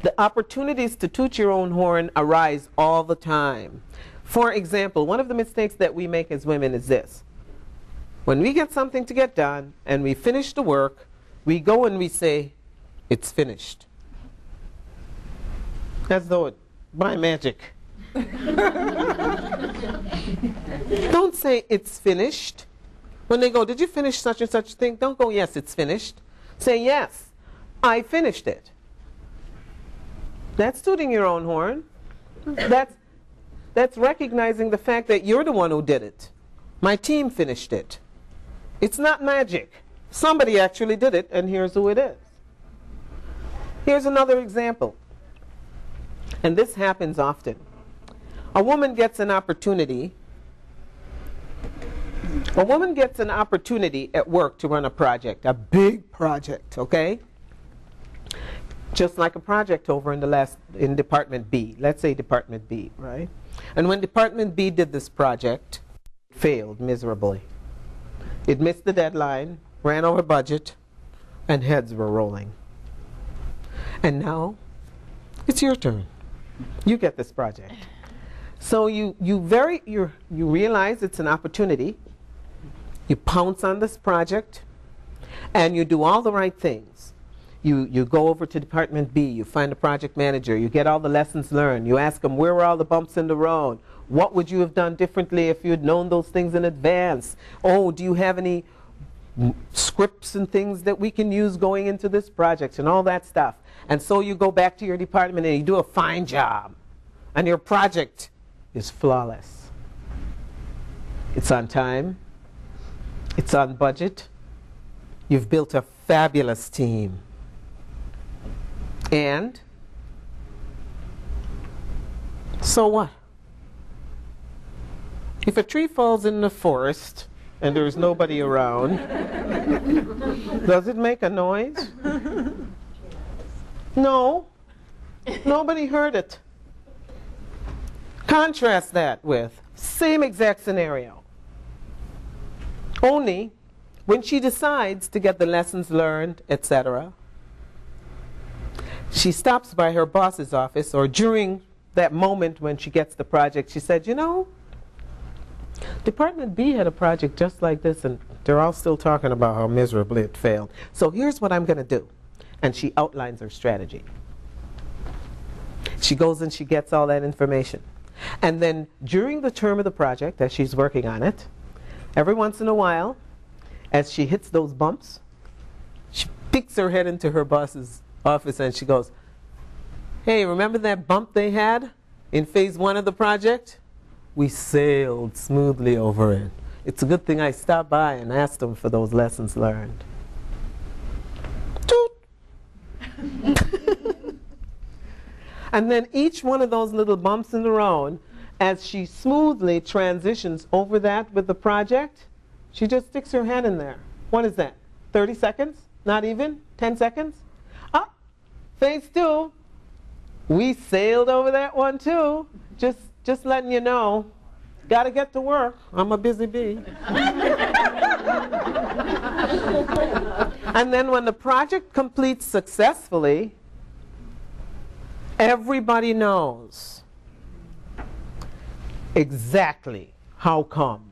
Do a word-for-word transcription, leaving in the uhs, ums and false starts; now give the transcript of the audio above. The opportunities to toot your own horn arise all the time. For example, one of the mistakes that we make as women is this. When we get something to get done and we finish the work, we go and we say, it's finished. As though it, by magic. Don't say, it's finished. When they go, did you finish such and such thing? Don't go, yes, it's finished. Say, yes, I finished it. That's tooting your own horn. That's, that's recognizing the fact that you're the one who did it. My team finished it. It's not magic. Somebody actually did it, and here's who it is. Here's another example. And this happens often. A woman gets an opportunity. A woman gets an opportunity at work to run a project, a big project, okay? Just like a project over in the last, in Department B. Let's say Department B, right? And when Department B did this project, it failed miserably. It missed the deadline, ran over budget, and heads were rolling. And now, it's your turn. You get this project. So you, you, very, you realize it's an opportunity. You pounce on this project, and you do all the right things. You, you go over to Department B, you find a project manager, you get all the lessons learned, you ask them, where were all the bumps in the road? What would you have done differently if you had known those things in advance? Oh, do you have any scripts and things that we can use going into this project and all that stuff? And so you go back to your department and you do a fine job, and your project is flawless. It's on time. It's on budget. You've built a fabulous team. And so what? If a tree falls in the forest and there's nobody around, does it make a noise? No. Nobody heard it. Contrast that with same exact scenario. Only when she decides to get the lessons learned, et cetera, she stops by her boss's office, or during that moment when she gets the project, she said, you know, Department B had a project just like this, and they're all still talking about how miserably it failed. So here's what I'm going to do. And she outlines her strategy. She goes and she gets all that information. And then during the term of the project, as she's working on it, every once in a while, as she hits those bumps, she peeks her head into her boss's office and she goes, hey, remember that bump they had in phase one of the project? We sailed smoothly over it. It's a good thing I stopped by and asked them for those lessons learned. And then each one of those little bumps in the road, as she smoothly transitions over that with the project, she just sticks her head in there. What is that? thirty seconds? Not even? ten seconds? Ah, phase two. We sailed over that one too. Just, just letting you know, gotta get to work. I'm a busy bee. And then when the project completes successfully, everybody knows exactly how come